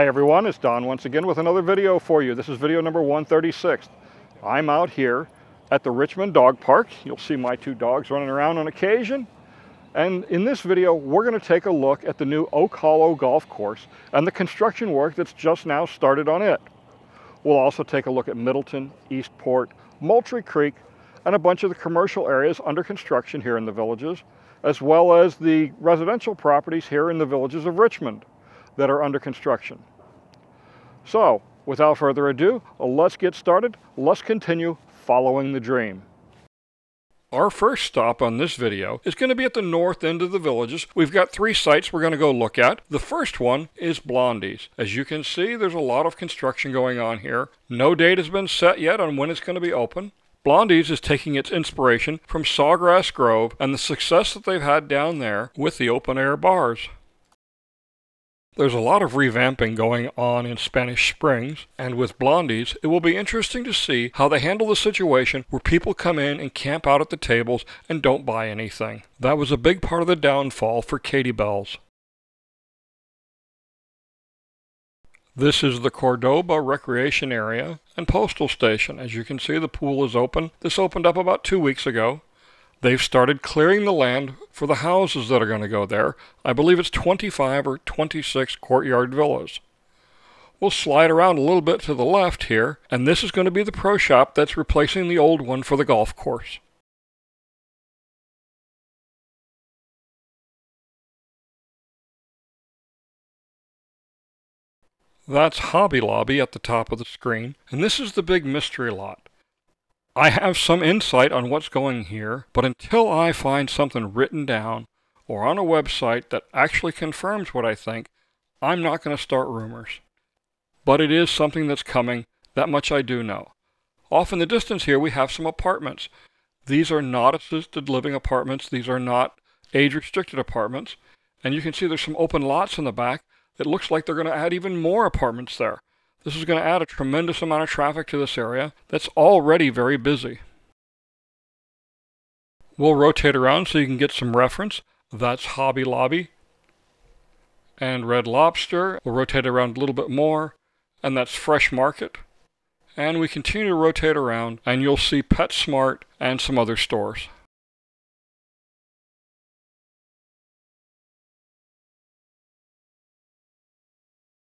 Hi everyone, it's Don once again with another video for you. This is video number 136. I'm out here at the Richmond Dog Park. You'll see my two dogs running around on occasion. And in this video, we're going to take a look at the new Oak Hollow Golf Course and the construction work that's just now started on it. We'll also take a look at Middleton, Eastport, Moultrie Creek, and a bunch of the commercial areas under construction here in the villages, as well as the residential properties here in the villages of Richmond that are under construction. So, without further ado, let's get started. Let's continue following the dream. Our first stop on this video is going to be at the north end of the villages. We've got three sites we're going to go look at. The first one is Blondie's. As you can see, there's a lot of construction going on here. No date has been set yet on when it's going to be open. Blondie's is taking its inspiration from Sawgrass Grove and the success that they've had down there with the open-air bars. There's a lot of revamping going on in Spanish Springs, and with Blondie's, it will be interesting to see how they handle the situation where people come in and camp out at the tables and don't buy anything. That was a big part of the downfall for Katie Bells. This is the Cordoba Recreation Area and Postal Station. As you can see, the pool is open. This opened up about 2 weeks ago. They've started clearing the land for the houses that are going to go there. I believe it's 25 or 26 courtyard villas. We'll slide around a little bit to the left here, and this is going to be the pro shop that's replacing the old one for the golf course. That's Hobby Lobby at the top of the screen, and this is the big mystery lot. I have some insight on what's going here, but until I find something written down or on a website that actually confirms what I think, I'm not going to start rumors. But it is something that's coming, that much I do know. Off in the distance here we have some apartments. These are not assisted living apartments, these are not age-restricted apartments, and you can see there's some open lots in the back. It looks like they're going to add even more apartments there. This is going to add a tremendous amount of traffic to this area that's already very busy. We'll rotate around so you can get some reference. That's Hobby Lobby and Red Lobster. We'll rotate around a little bit more, and that's Fresh Market. And we continue to rotate around, and you'll see PetSmart and some other stores.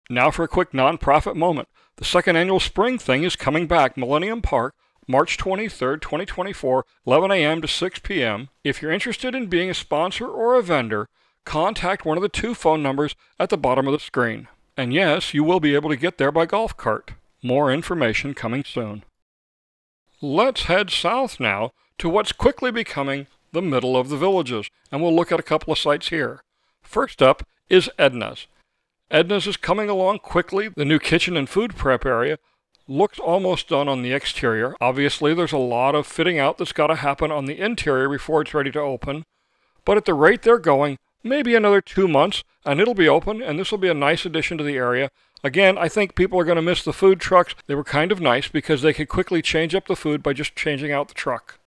Now for a quick nonprofit moment. The second annual spring thing is coming back. Millennium Park, March 23rd, 2024, 11 a.m. to 6 p.m. If you're interested in being a sponsor or a vendor, contact one of the two phone numbers at the bottom of the screen. And yes, you will be able to get there by golf cart. More information coming soon. Let's head south now to what's quickly becoming the middle of the villages, and we'll look at a couple of sites here. First up is Edna's. Edna's is coming along quickly. The new kitchen and food prep area looks almost done on the exterior. Obviously, there's a lot of fitting out that's got to happen on the interior before it's ready to open. But at the rate they're going, maybe another 2 months, and it'll be open, and this will be a nice addition to the area. Again, I think people are going to miss the food trucks. They were kind of nice because they could quickly change up the food by just changing out the truck.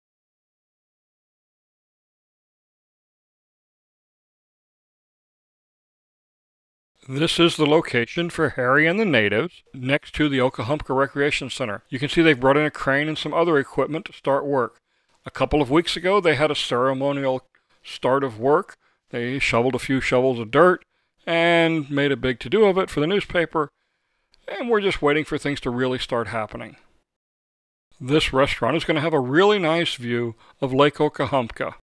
This is the location for Harry and the Natives, next to the Okahumpka Recreation Center. You can see they've brought in a crane and some other equipment to start work. A couple of weeks ago, they had a ceremonial start of work. They shoveled a few shovels of dirt and made a big to-do of it for the newspaper. And we're just waiting for things to really start happening. This restaurant is going to have a really nice view of Lake Okahumpka.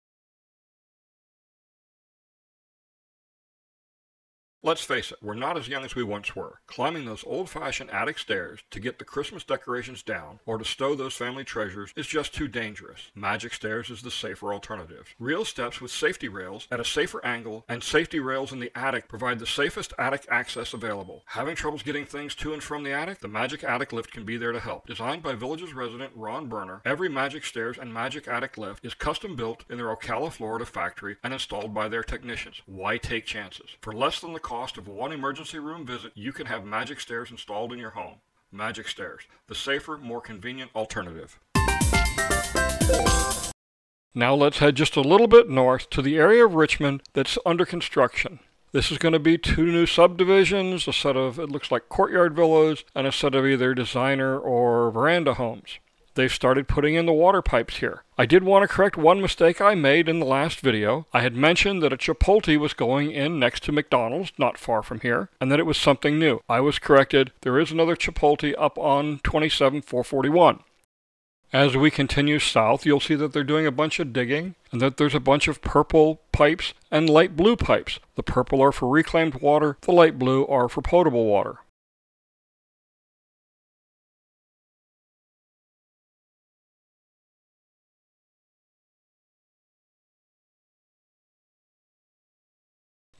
Let's face it, we're not as young as we once were. Climbing those old-fashioned attic stairs to get the Christmas decorations down or to stow those family treasures is just too dangerous. Magic Stairs is the safer alternative. Real steps with safety rails at a safer angle and safety rails in the attic provide the safest attic access available. Having troubles getting things to and from the attic? The Magic Attic Lift can be there to help. Designed by Villages resident Ron Berner, every Magic Stairs and Magic Attic Lift is custom-built in their Ocala, Florida factory and installed by their technicians. Why take chances? For less than the cost of one emergency room visit, you can have Magic Stairs installed in your home. Magic Stairs, the safer, more convenient alternative. Now let's head just a little bit north to the area of Richmond that's under construction. This is going to be two new subdivisions, a set of, it looks like courtyard villas, and a set of either designer or veranda homes. They've started putting in the water pipes here. I did want to correct one mistake I made in the last video. I had mentioned that a Chipotle was going in next to McDonald's, not far from here, and that it was something new. I was corrected. There is another Chipotle up on 27441. As we continue south, you'll see that they're doing a bunch of digging and that there's a bunch of purple pipes and light blue pipes. The purple are for reclaimed water, the light blue are for potable water.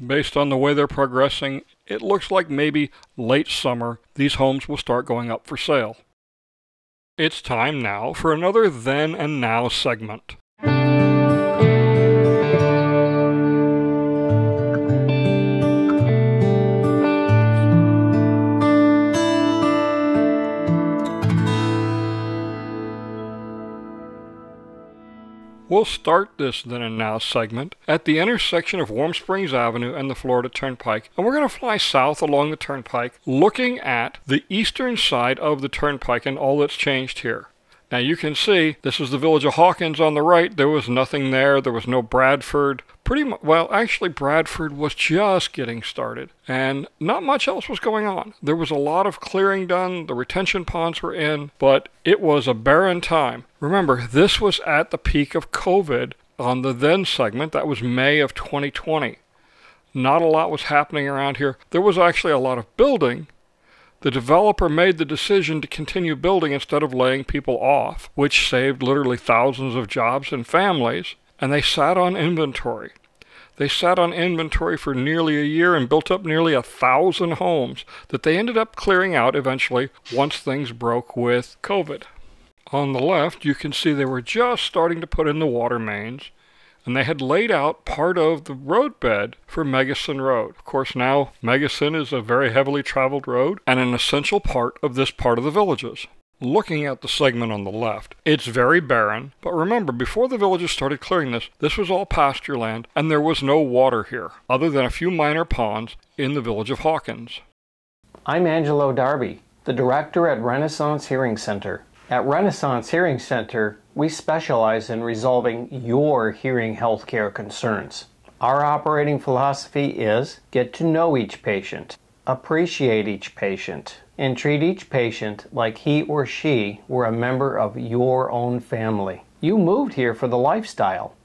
Based on the way they're progressing, it looks like maybe late summer these homes will start going up for sale. It's time now for another Then and Now segment. We'll start this Then and Now segment at the intersection of Warm Springs Avenue and the Florida Turnpike, and we're going to fly south along the Turnpike, looking at the eastern side of the Turnpike and all that's changed here. Now you can see, this is the village of Hawkins on the right. There was nothing there. There was no Bradford. Pretty much, well, actually Bradford was just getting started, and not much else was going on. There was a lot of clearing done. The retention ponds were in, but it was a barren time. Remember, this was at the peak of COVID on the Then segment. That was May of 2020. Not a lot was happening around here. There was actually a lot of building. The developer made the decision to continue building instead of laying people off, which saved literally thousands of jobs and families, and they sat on inventory. They sat on inventory for nearly a year and built up nearly 1,000 homes that they ended up clearing out eventually once things broke with COVID. On the left, you can see they were just starting to put in the water mains, and they had laid out part of the roadbed for Megason Road. Of course, now Megason is a very heavily traveled road and an essential part of this part of the villages. Looking at the segment on the left, it's very barren, but remember, before the villages started clearing this was all pasture land, and there was no water here, other than a few minor ponds in the village of Hawkins. I'm Angelo Darby, the director at Renaissance Hearing Center. At Renaissance Hearing Center, we specialize in resolving your hearing healthcare concerns. Our operating philosophy is get to know each patient, appreciate each patient, and treat each patient like he or she were a member of your own family. You moved here for the lifestyle.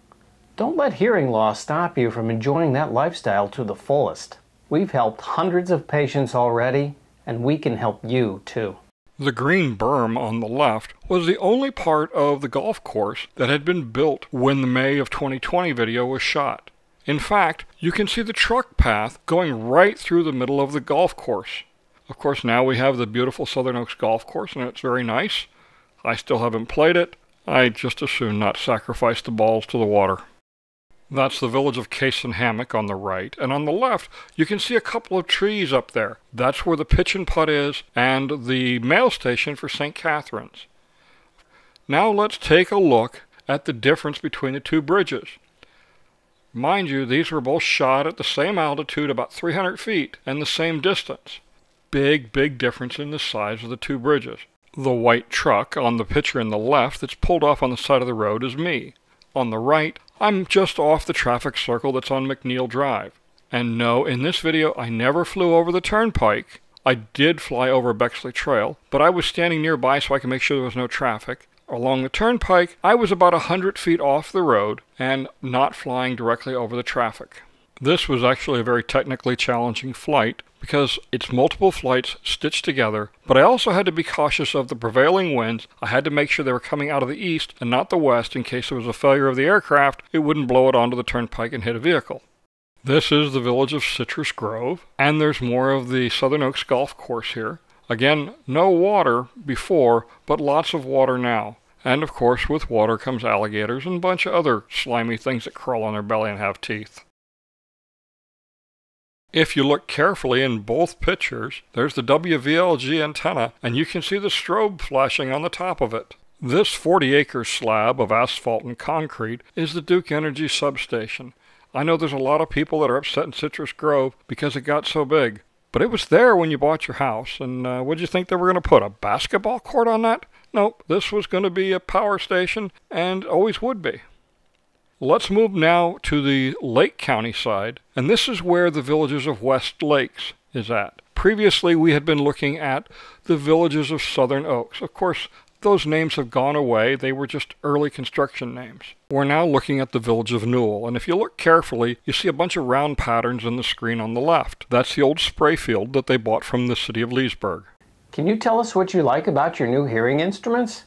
Don't let hearing loss stop you from enjoying that lifestyle to the fullest. We've helped hundreds of patients already, and we can help you too. The green berm on the left was the only part of the golf course that had been built when the May of 2020 video was shot. In fact, you can see the truck path going right through the middle of the golf course. Of course, now we have the beautiful Southern Oaks golf course, and it's very nice. I still haven't played it. I just as soon not sacrifice the balls to the water. That's the village of Case and Hammock on the right, and on the left you can see a couple of trees up there. That's where the pitch and putt is and the mail station for St. Catherine's. Now let's take a look at the difference between the two bridges. Mind you, these were both shot at the same altitude, about 300 feet, and the same distance. Big difference in the size of the two bridges. The white truck on the picture in the left that's pulled off on the side of the road is me. On the right, I'm just off the traffic circle that's on McNeil Drive. And no, in this video, I never flew over the Turnpike. I did fly over Bexley Trail, but I was standing nearby so I could make sure there was no traffic. Along the Turnpike, I was about 100 feet off the road and not flying directly over the traffic. This was actually a very technically challenging flight because it's multiple flights stitched together, but I also had to be cautious of the prevailing winds. I had to make sure they were coming out of the east and not the west in case there was a failure of the aircraft. It wouldn't blow it onto the Turnpike and hit a vehicle. This is the village of Citrus Grove, and there's more of the Southern Oaks golf course here. Again, no water before, but lots of water now. And of course, with water comes alligators and a bunch of other slimy things that crawl on their belly and have teeth. If you look carefully in both pictures, there's the WVLG antenna, and you can see the strobe flashing on the top of it. This 40-acre slab of asphalt and concrete is the Duke Energy substation, I know there's a lot of people that are upset in Citrus Grove because it got so big. But it was there when you bought your house, and what did you think they were going to put? A basketball court on that? Nope, this was going to be a power station, and always would be. Let's move now to the Lake County side, and this is where the Villages of West Lakes is at. Previously, we had been looking at the Villages of Southern Oaks. Of course, those names have gone away. They were just early construction names. We're now looking at the Village of Newell, and if you look carefully, you see a bunch of round patterns in the screen on the left. That's the old spray field that they bought from the city of Leesburg. Can you tell us what you like about your new hearing instruments?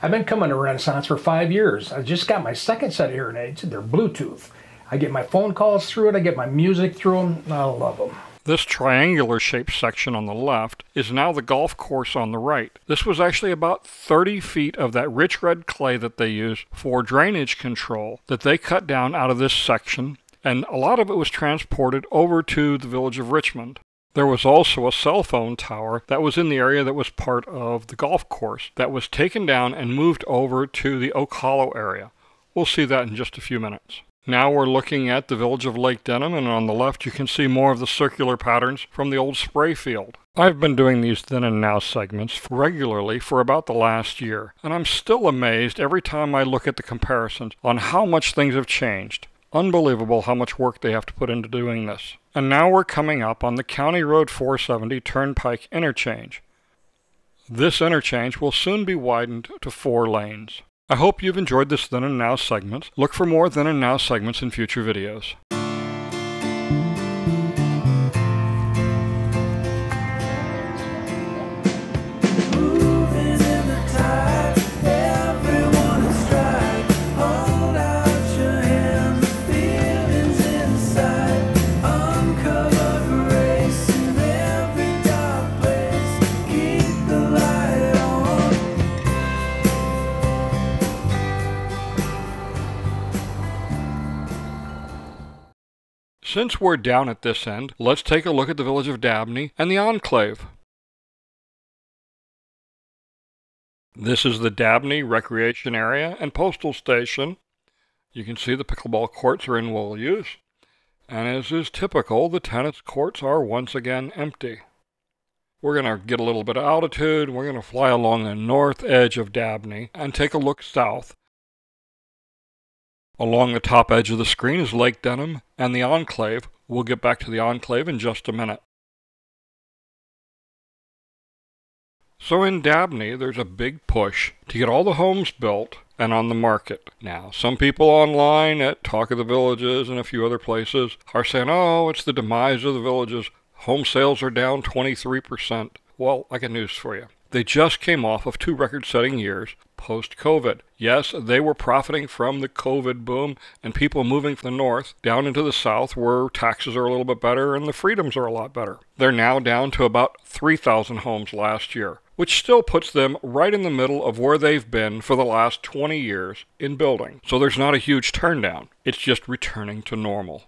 I've been coming to Renaissance for 5 years. I just got my second set of hearing aids. They're Bluetooth. I get my phone calls through it. I get my music through them. I love them. This triangular-shaped section on the left is now the golf course on the right. This was actually about 30 feet of that rich red clay that they use for drainage control that they cut down out of this section, and a lot of it was transported over to the village of Richmond. There was also a cell phone tower that was in the area that was part of the golf course that was taken down and moved over to the Oak Hollow area. We'll see that in just a few minutes. Now we're looking at the village of Lake Denham, and on the left you can see more of the circular patterns from the old spray field. I've been doing these then and now segments regularly for about the last year, and I'm still amazed every time I look at the comparisons on how much things have changed. Unbelievable how much work they have to put into doing this. And now we're coming up on the County Road 470 Turnpike interchange. This interchange will soon be widened to 4 lanes. I hope you've enjoyed this Then and Now segment. Look for more Then and Now segments in future videos. Since we're down at this end, let's take a look at the village of Dabney and the Enclave. This is the Dabney Recreation Area and Postal Station. You can see the pickleball courts are in full use, and as is typical, the tennis courts are once again empty. We're going to get a little bit of altitude. We're going to fly along the north edge of Dabney and take a look south. Along the top edge of the screen is Lake Denham and the Enclave. We'll get back to the Enclave in just a minute. So in Dabney, there's a big push to get all the homes built and on the market. Now, some people online at Talk of the Villages and a few other places are saying, oh, it's the demise of the villages. Home sales are down 23%. Well, I got news for you. They just came off of 2 record-setting years post-COVID. Yes, they were profiting from the COVID boom, and people moving from the north down into the south where taxes are a little bit better and the freedoms are a lot better. They're now down to about 3,000 homes last year, which still puts them right in the middle of where they've been for the last 20 years in building. So there's not a huge turndown. It's just returning to normal.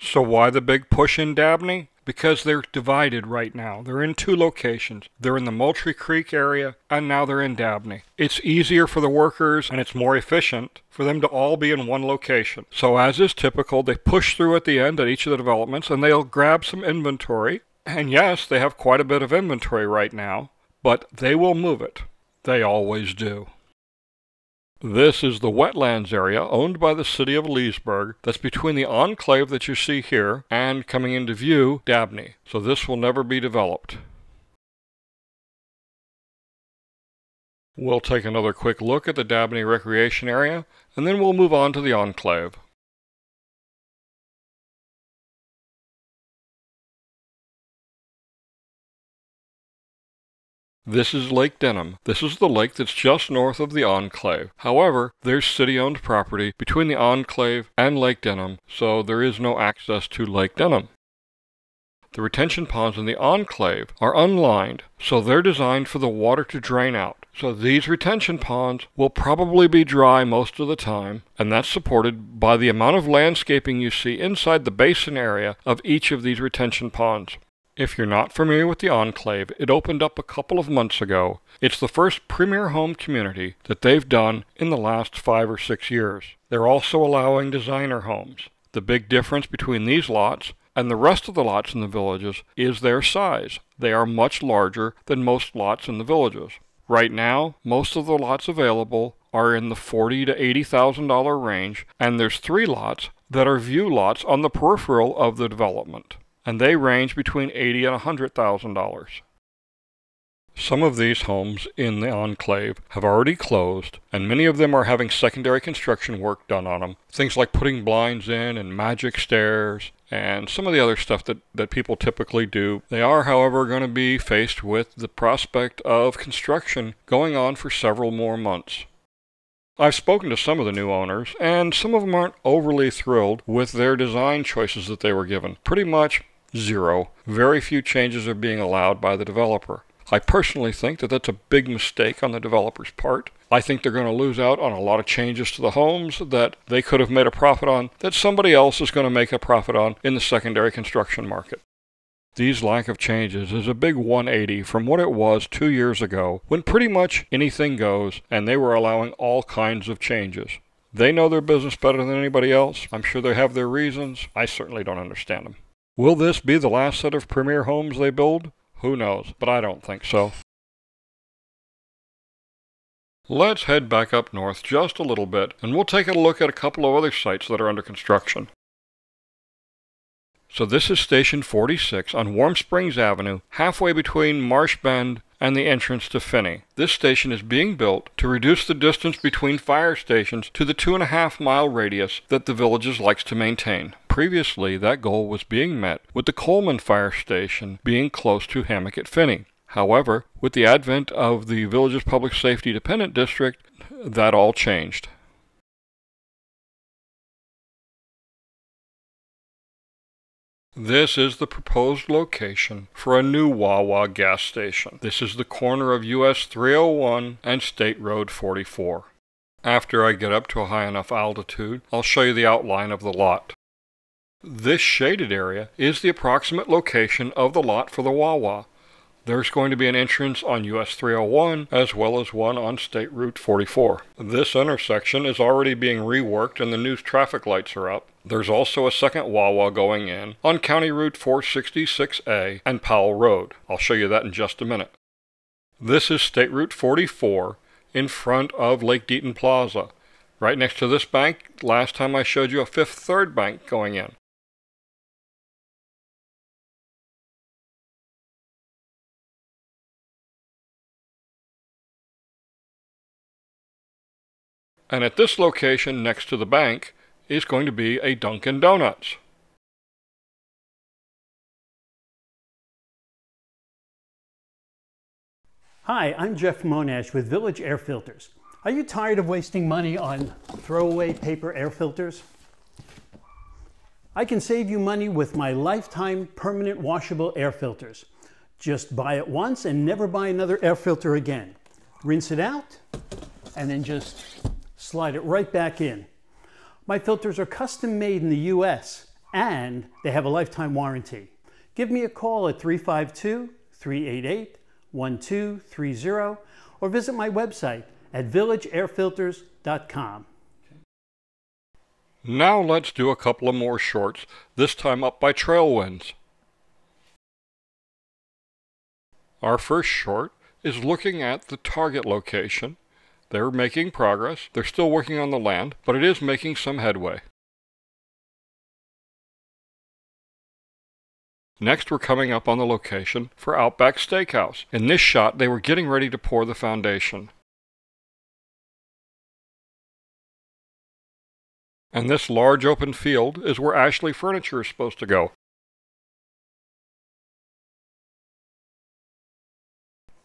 So why the big push in Dabney? Because they're divided right now. They're in 2 locations. They're in the Moultrie Creek area, and now they're in Dabney. It's easier for the workers, and it's more efficient for them to all be in 1 location. So as is typical, they push through at the end at each of the developments, and they'll grab some inventory. And yes, they have quite a bit of inventory right now, but they will move it. They always do. This is the wetlands area owned by the city of Leesburg that's between the Enclave that you see here and coming into view, Dabney. So this will never be developed. We'll take another quick look at the Dabney Recreation Area, and then we'll move on to the Enclave. This is Lake Denham. This is the lake that's just north of the Enclave. However, there's city-owned property between the Enclave and Lake Denham, so there is no access to Lake Denham. The retention ponds in the Enclave are unlined, so they're designed for the water to drain out. So these retention ponds will probably be dry most of the time, and that's supported by the amount of landscaping you see inside the basin area of each of these retention ponds. If you're not familiar with the Enclave, it opened up a couple of months ago. It's the first premier home community that they've done in the last 5 or 6 years. They're also allowing designer homes. The big difference between these lots and the rest of the lots in the villages is their size. They are much larger than most lots in the villages. Right now, most of the lots available are in the $40,000 to $80,000 range, and there's 3 lots that are view lots on the peripheral of the development, and they range between $80,000 and $100,000. Some of these homes in the Enclave have already closed, and many of them are having secondary construction work done on them. Things like putting blinds in and magic stairs and some of the other stuff that people typically do. They are, however, going to be faced with the prospect of construction going on for several more months. I've spoken to some of the new owners, and some of them aren't overly thrilled with their design choices that they were given. Pretty much zero. Very few changes are being allowed by the developer. I personally think that that's a big mistake on the developer's part. I think they're going to lose out on a lot of changes to the homes that they could have made a profit on, that somebody else is going to make a profit on in the secondary construction market. These lack of changes is a big 180 from what it was 2 years ago, when pretty much anything goes and they were allowing all kinds of changes. They know their business better than anybody else. I'm sure they have their reasons. I certainly don't understand them. Will this be the last set of premier homes they build? Who knows, but I don't think so. Let's head back up north just a little bit, and we'll take a look at a couple of other sites that are under construction. So this is Station 46 on Warm Springs Avenue, halfway between Marsh Bend and the entrance to Finney. This station is being built to reduce the distance between fire stations to the 2.5-mile radius that the villages likes to maintain. Previously, that goal was being met with the Coleman Fire Station being close to Hammock at Finney. However, with the advent of the village's Public Safety Dependent District, that all changed. This is the proposed location for a new Wawa gas station. This is the corner of US 301 and State Road 44. After I get up to a high enough altitude, I'll show you the outline of the lot. This shaded area is the approximate location of the lot for the Wawa. There's going to be an entrance on US 301 as well as one on State Route 44. This intersection is already being reworked and the new traffic lights are up. There's also a second Wawa going in on County Route 466A and Powell Road. I'll show you that in just a minute. This is State Route 44 in front of Lake Denham Plaza. Right next to this bank, last time I showed you a Fifth Third Bank going in. And at this location next to the bank is going to be a Dunkin' Donuts. Hi, I'm Jeff Monash with Village Air Filters. Are you tired of wasting money on throwaway paper air filters? I can save you money with my lifetime permanent washable air filters. Just buy it once and never buy another air filter again. Rinse it out and then just slide it right back in. My filters are custom made in the US and they have a lifetime warranty. Give me a call at 352-388-1230 or visit my website at villageairfilters.com. Now let's do a couple of more shorts, this time up by Trailwinds. Our first short is looking at the target location. They're making progress. They're still working on the land, but it is making some headway. Next, we're coming up on the location for Outback Steakhouse. In this shot, they were getting ready to pour the foundation. And this large open field is where Ashley Furniture is supposed to go.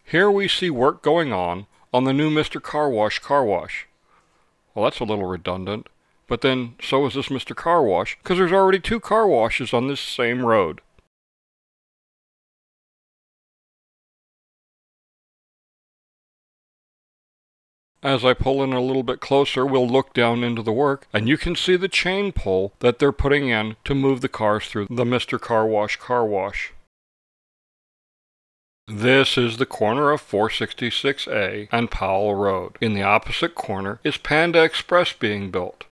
Here we see work going on the new Mr. Car Wash car wash. Well, that's a little redundant, but then so is this Mr. Car Wash, because there's already 2 car washes on this same road. As I pull in a little bit closer, we'll look down into the work, and you can see the chain pull that they're putting in to move the cars through the Mr. Car Wash car wash. This is the corner of 466A and Powell Road. In the opposite corner is Panda Express being built.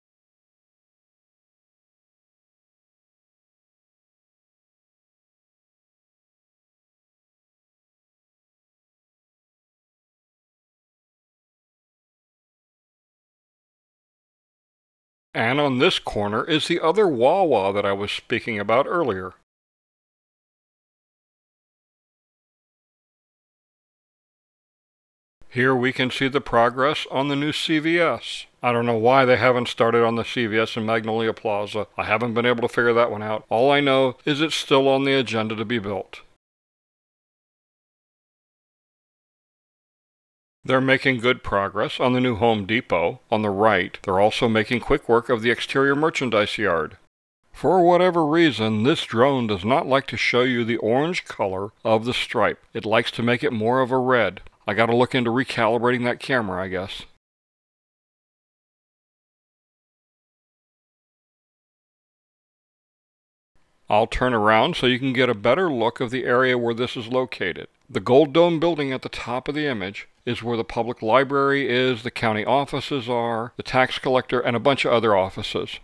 And on this corner is the other Wawa that I was speaking about earlier. Here we can see the progress on the new CVS. I don't know why they haven't started on the CVS in Magnolia Plaza. I haven't been able to figure that one out. All I know is it's still on the agenda to be built. They're making good progress on the new Home Depot. On the right, they're also making quick work of the exterior merchandise yard. For whatever reason, this drone does not like to show you the orange color of the stripe. It likes to make it more of a red. I gotta look into recalibrating that camera, I guess. I'll turn around so you can get a better look of the area where this is located. The Gold Dome building at the top of the image is where the public library is, the county offices are, the tax collector, and a bunch of other offices.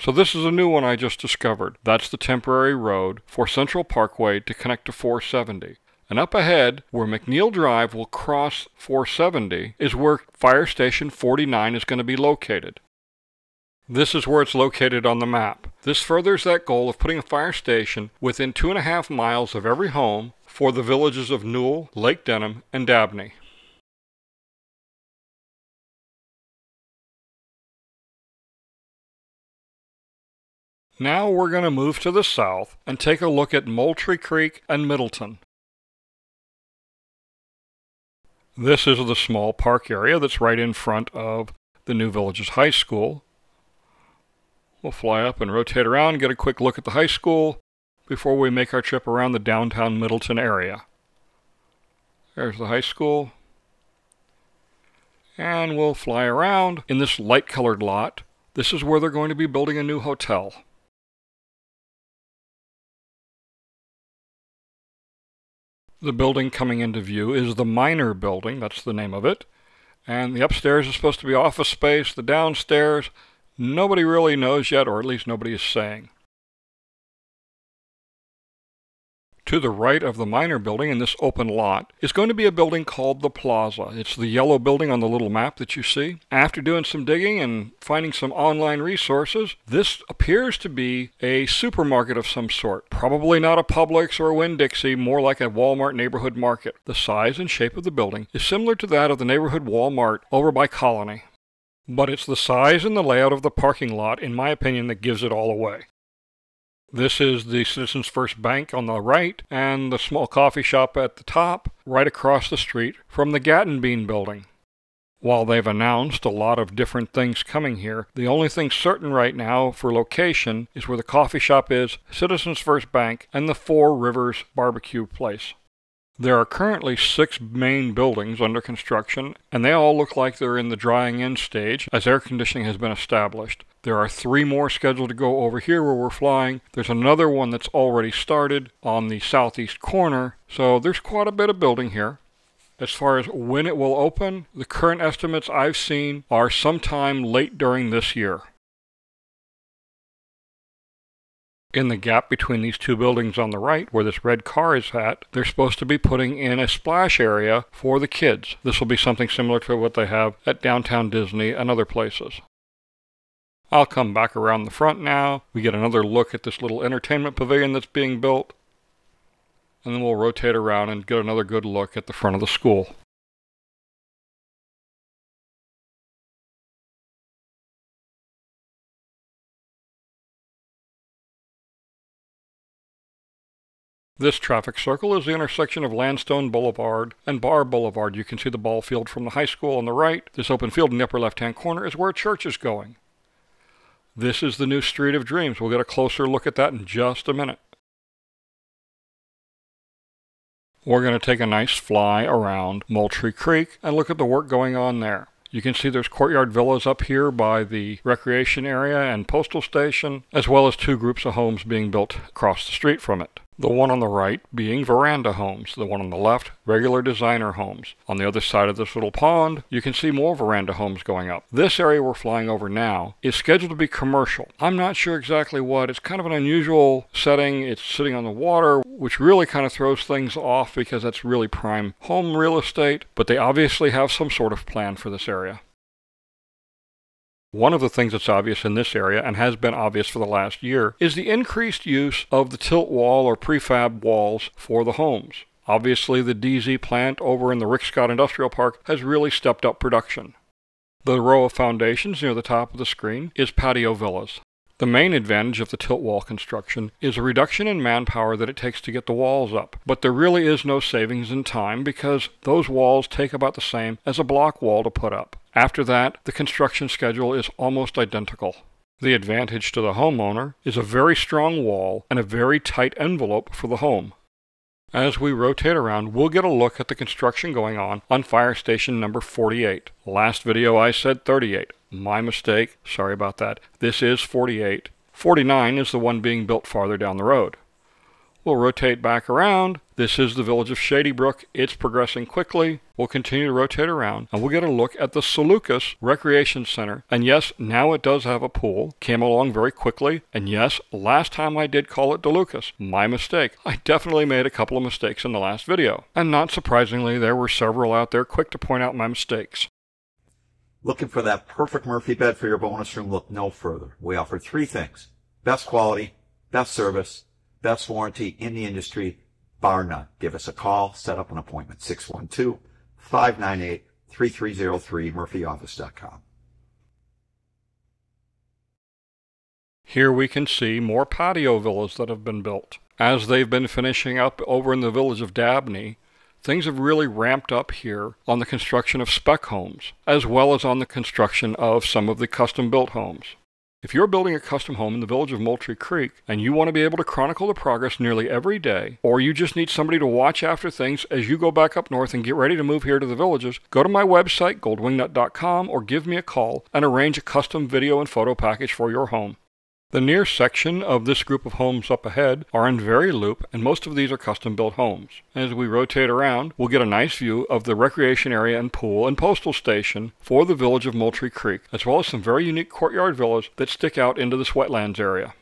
So this is a new one I just discovered. That's the temporary road for Central Parkway to connect to 470. And up ahead, where McNeil Drive will cross 470, is where Fire Station 49 is going to be located. This is where it's located on the map. This furthers that goal of putting a fire station within 2.5 miles of every home for the villages of Newell, Lake Denham, and Dabney. Now we're going to move to the south and take a look at Moultrie Creek and Middleton. This is the small park area that's right in front of the New Villages High School. We'll fly up and rotate around, get a quick look at the high school before we make our trip around the downtown Middleton area. There's the high school. And we'll fly around in this light-colored lot. This is where they're going to be building a new hotel. The building coming into view is the Minor Building, that's the name of it. And the upstairs is supposed to be office space, the downstairs, nobody really knows yet, or at least nobody is saying. To the right of the Minor Building in this open lot is going to be a building called the Plaza. It's the yellow building on the little map that you see. After doing some digging and finding some online resources, this appears to be a supermarket of some sort. Probably not a Publix or a Winn-Dixie, more like a Walmart neighborhood market. The size and shape of the building is similar to that of the neighborhood Walmart over by Colony. But it's the size and the layout of the parking lot, in my opinion, that gives it all away. This is the Citizens First Bank on the right and the small coffee shop at the top, right across the street from the Gatton Bean building. While they've announced a lot of different things coming here, the only thing certain right now for location is where the coffee shop is, Citizens First Bank, and the Four Rivers Barbecue Place. There are currently 6 main buildings under construction, and they all look like they're in the drying-in stage as air conditioning has been established. There are 3 more scheduled to go over here where we're flying. There's another one that's already started on the southeast corner, so there's quite a bit of building here. As far as when it will open, the current estimates I've seen are sometime late during this year. In the gap between these 2 buildings on the right, where this red car is at, they're supposed to be putting in a splash area for the kids. This will be something similar to what they have at Downtown Disney and other places. I'll come back around the front now. We get another look at this little entertainment pavilion that's being built. And then we'll rotate around and get another good look at the front of the school. This traffic circle is the intersection of Lansdowne Boulevard and Barr Boulevard. You can see the ball field from the high school on the right. This open field in the upper left-hand corner is where a church is going. This is the new Street of Dreams. We'll get a closer look at that in just a minute. We're going to take a nice fly around Moultrie Creek and look at the work going on there. You can see there's courtyard villas up here by the recreation area and postal station, as well as 2 groups of homes being built across the street from it. The one on the right being veranda homes, the one on the left regular designer homes. On the other side of this little pond, you can see more veranda homes going up. This area we're flying over now is scheduled to be commercial. I'm not sure exactly what. It's kind of an unusual setting. It's sitting on the water, which really kind of throws things off because that's really prime home real estate, but they obviously have some sort of plan for this area. One of the things that's obvious in this area, and has been obvious for the last year, is the increased use of the tilt wall or prefab walls for the homes. Obviously, the DZ plant over in the Rick Scott Industrial Park has really stepped up production. The row of foundations near the top of the screen is patio villas. The main advantage of the tilt wall construction is a reduction in manpower that it takes to get the walls up, but there really is no savings in time because those walls take about the same as a block wall to put up. After that, the construction schedule is almost identical. The advantage to the homeowner is a very strong wall and a very tight envelope for the home. As we rotate around, we'll get a look at the construction going on fire station number 48. Last video I said 38. My mistake. Sorry about that. This is 48. 49 is the one being built farther down the road. We'll rotate back around. This is the village of Shady Brook. It's progressing quickly. We'll continue to rotate around and we'll get a look at the Seleucus Recreation Center. And yes, now it does have a pool. Came along very quickly. And yes, last time I did call it DeLucas. My mistake. I definitely made a couple of mistakes in the last video. And not surprisingly, there were several out there quick to point out my mistakes. Looking for that perfect Murphy bed for your bonus room? Look no further. We offer three things. Best quality, best service, best warranty in the industry, bar none. Give us a call, set up an appointment, 612-598-3303, murphyoffice.com. Here we can see more patio villas that have been built. As they've been finishing up over in the village of Dabney, things have really ramped up here on the construction of spec homes, as well as on the construction of some of the custom-built homes. If you're building a custom home in the village of Moultrie Creek and you want to be able to chronicle the progress nearly every day, or you just need somebody to watch after things as you go back up north and get ready to move here to the villages, go to my website, goldwingnut.com, or give me a call and arrange a custom video and photo package for your home. The near section of this group of homes up ahead are in Very Loop, and most of these are custom-built homes. As we rotate around, we'll get a nice view of the recreation area and pool and postal station for the village of Moultrie Creek, as well as some very unique courtyard villas that stick out into this wetlands area.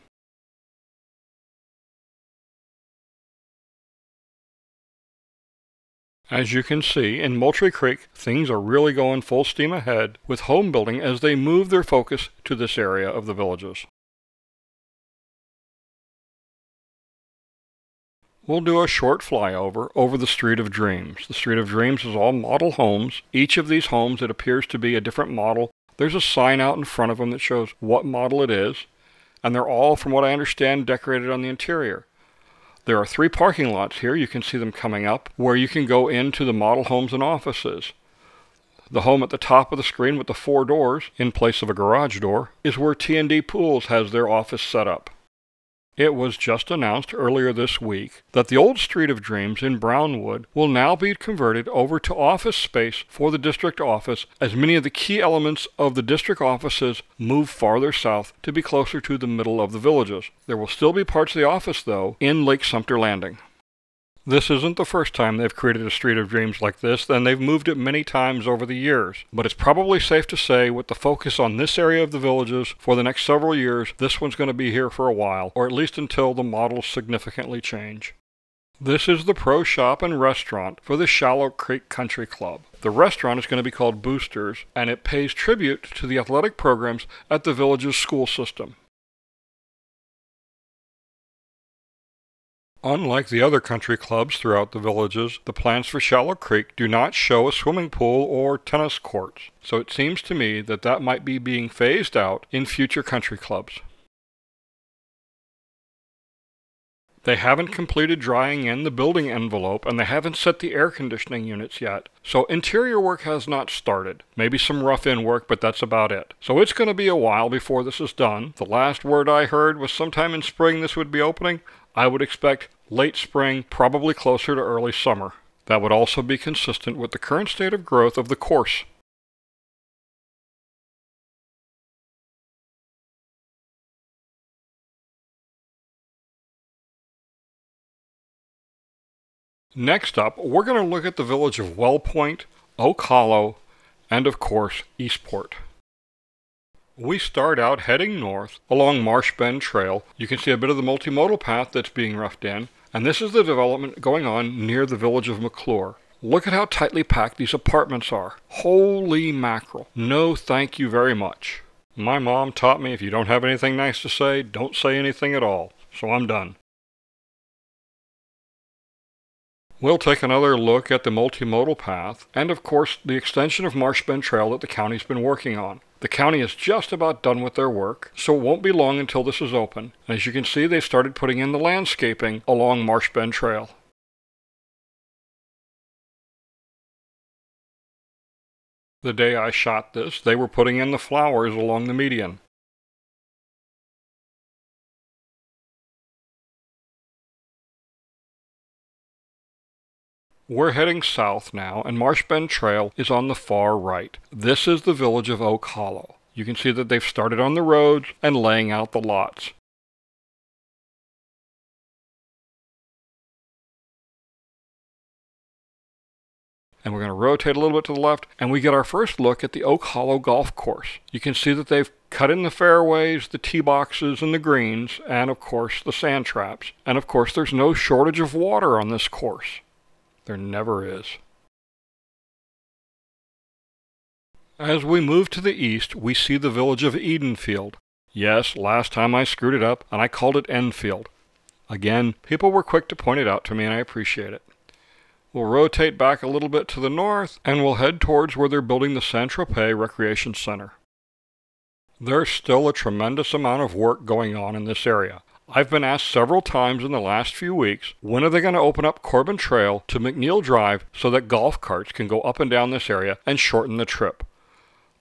As you can see, in Moultrie Creek, things are really going full steam ahead with home building as they move their focus to this area of the villages. We'll do a short flyover over the Street of Dreams. The Street of Dreams is all model homes. Each of these homes, it appears to be a different model. There's a sign out in front of them that shows what model it is, and they're all, from what I understand, decorated on the interior. There are three parking lots here. You can see them coming up, where you can go into the model homes and offices. The home at the top of the screen with the four doors, in place of a garage door, is where T&D Pools has their office set up. It was just announced earlier this week that the old Street of Dreams in Brownwood will now be converted over to office space for the district office, as many of the key elements of the district offices move farther south to be closer to the middle of the villages. There will still be parts of the office, though, in Lake Sumter Landing. This isn't the first time they've created a Street of Dreams like this, and they've moved it many times over the years. But it's probably safe to say, with the focus on this area of the villages for the next several years, this one's going to be here for a while, or at least until the models significantly change. This is the pro shop and restaurant for the Shallow Creek Country Club. The restaurant is going to be called Boosters, and it pays tribute to the athletic programs at the village's school system. Unlike the other country clubs throughout the villages, the plans for Shallow Creek do not show a swimming pool or tennis courts, so it seems to me that that might be being phased out in future country clubs. They haven't completed drying in the building envelope, and they haven't set the air conditioning units yet, so interior work has not started. Maybe some rough-in work, but that's about it. So it's going to be a while before this is done. The last word I heard was sometime in spring this would be opening. I would expect late spring, probably closer to early summer. That would also be consistent with the current state of growth of the course. Next up, we're going to look at the village of Well Point, Oak Hollow, and of course, Eastport. We start out heading north along Marsh Bend Trail. You can see a bit of the multimodal path that's being roughed in, and this is the development going on near the village of McClure. Look at how tightly packed these apartments are. Holy mackerel. No thank you very much. My mom taught me if you don't have anything nice to say, don't say anything at all. So I'm done. We'll take another look at the multimodal path and, of course, the extension of Marsh Bend Trail that the county's been working on. The county is just about done with their work, so it won't be long until this is open. As you can see, they've started putting in the landscaping along Marsh Bend Trail. The day I shot this, they were putting in the flowers along the median. We're heading south now, and Marsh Bend Trail is on the far right. This is the village of Oak Hollow. You can see that they've started on the roads and laying out the lots. And we're going to rotate a little bit to the left, and we get our first look at the Oak Hollow Golf Course. You can see that they've cut in the fairways, the tee boxes, and the greens, and of course the sand traps. And of course there's no shortage of water on this course. There never is. As we move to the east, we see the village of Edenfield. Yes, last time I screwed it up, and I called it Enfield. Again, people were quick to point it out to me, and I appreciate it. We'll rotate back a little bit to the north, and we'll head towards where they're building the Saint-Tropez Recreation Center. There's still a tremendous amount of work going on in this area. I've been asked several times in the last few weeks, when are they going to open up Corbin Trail to McNeil Drive so that golf carts can go up and down this area and shorten the trip?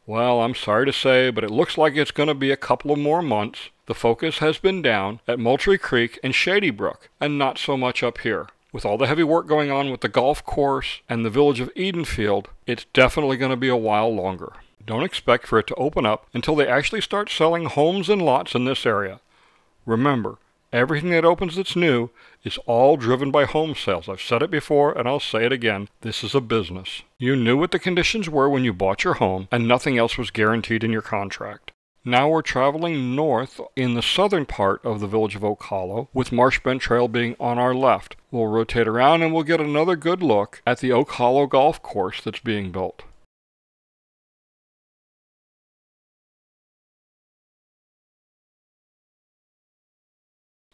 Well, I'm sorry to say, but it looks like it's going to be a couple of more months. The focus has been down at Moultrie Creek and Shady Brook, and not so much up here. With all the heavy work going on with the golf course and the village of Edenfield, it's definitely going to be a while longer. Don't expect for it to open up until they actually start selling homes and lots in this area. Remember, everything that opens that's new is all driven by home sales. I've said it before, and I'll say it again. This is a business. You knew what the conditions were when you bought your home, and nothing else was guaranteed in your contract. Now we're traveling north in the southern part of the village of Oak Hollow, with Marsh Bend Trail being on our left. We'll rotate around, and we'll get another good look at the Oak Hollow Golf Course that's being built.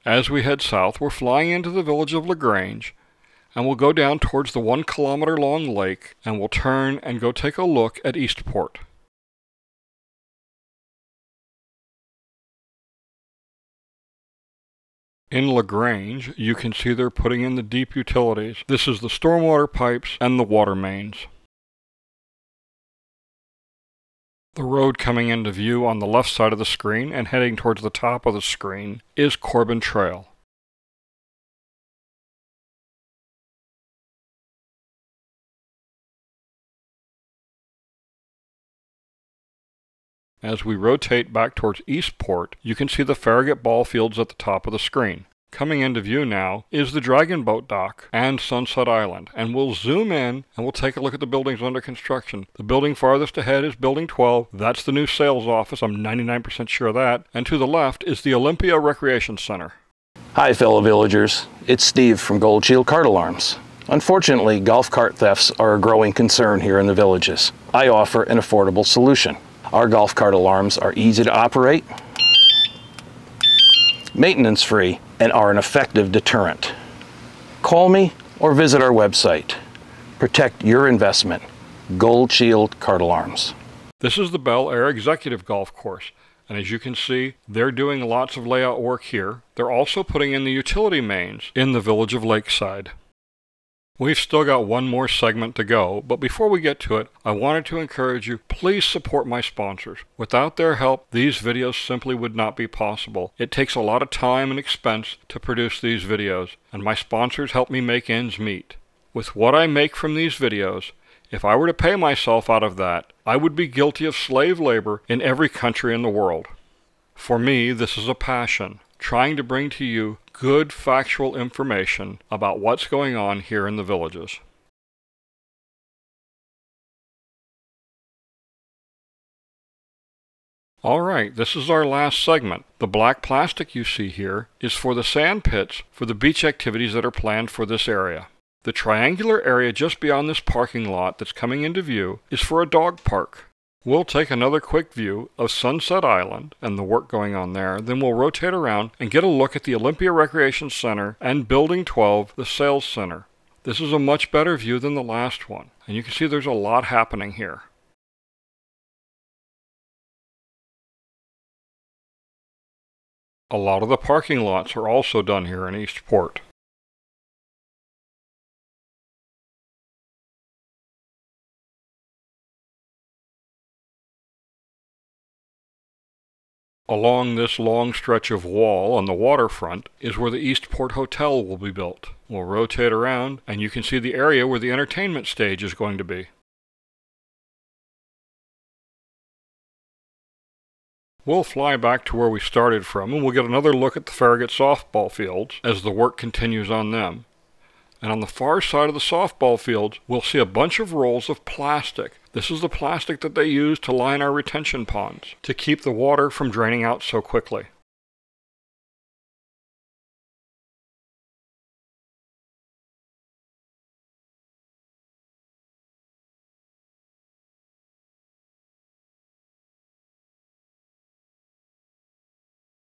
As we head south, we're flying into the village of LaGrange, and we'll go down towards the 1 kilometer long lake, and we'll turn and go take a look at Eastport. In LaGrange, you can see they're putting in the deep utilities. This is the stormwater pipes and the water mains. The road coming into view on the left side of the screen and heading towards the top of the screen is Corbin Trail. As we rotate back towards Eastport, you can see the Farragut ball fields at the top of the screen. Coming into view now is the Dragon Boat Dock and Sunset Island, and we'll zoom in and we'll take a look at the buildings under construction. The building farthest ahead is Building 12. That's the new sales office. I'm 99% sure of that. And to the left is the Olympia Recreation Center. Hi, fellow villagers. It's Steve from Gold Shield Cart Alarms. Unfortunately, golf cart thefts are a growing concern here in the villages. I offer an affordable solution. Our golf cart alarms are easy to operate, maintenance-free, and are an effective deterrent. Call me or visit our website. Protect your investment. Gold Shield Cart Alarms. This is the Bel Air Executive Golf Course, and as you can see, they're doing lots of layout work here. They're also putting in the utility mains in the village of Lakeside. We've still got one more segment to go, but before we get to it, I wanted to encourage you, please support my sponsors. Without their help, these videos simply would not be possible. It takes a lot of time and expense to produce these videos, and my sponsors help me make ends meet. With what I make from these videos, if I were to pay myself out of that, I would be guilty of slave labor in every country in the world. For me, this is a passion. trying to bring to you good factual information about what's going on here in the villages. Alright, this is our last segment. The black plastic you see here is for the sand pits for the beach activities that are planned for this area. The triangular area just beyond this parking lot that's coming into view is for a dog park. We'll take another quick view of Sunset Island and the work going on there, then we'll rotate around and get a look at the Olympia Recreation Center and Building 12, the Sales Center. This is a much better view than the last one, and you can see there's a lot happening here. A lot of the parking lots are also done here in Eastport. Along this long stretch of wall on the waterfront is where the Eastport Hotel will be built. We'll rotate around and you can see the area where the entertainment stage is going to be. We'll fly back to where we started from and we'll get another look at the Farragut softball fields as the work continues on them. And on the far side of the softball fields, we'll see a bunch of rolls of plastic. This is the plastic that they use to line our retention ponds to keep the water from draining out so quickly.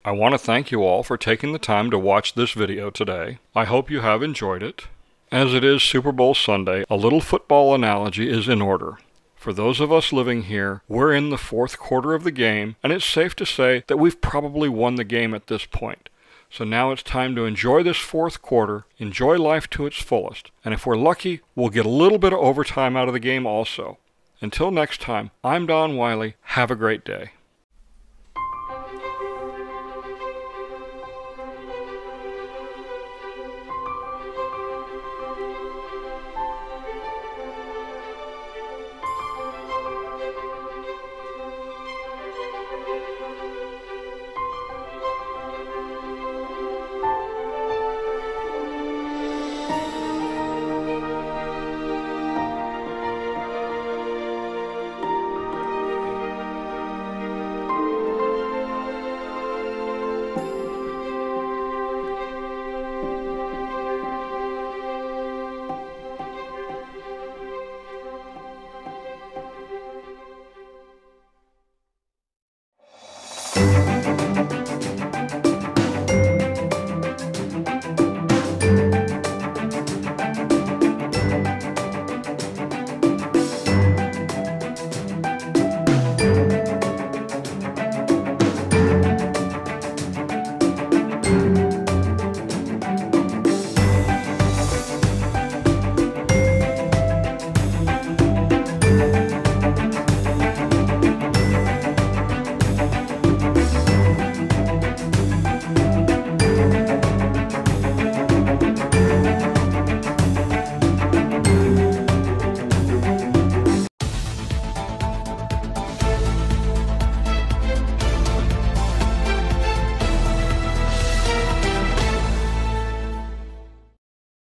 I want to thank you all for taking the time to watch this video today. I hope you have enjoyed it. As it is Super Bowl Sunday, a little football analogy is in order. For those of us living here, we're in the fourth quarter of the game, and it's safe to say that we've probably won the game at this point. So now it's time to enjoy this fourth quarter, enjoy life to its fullest, and if we're lucky, we'll get a little bit of overtime out of the game also. Until next time, I'm Don Wiley. Have a great day.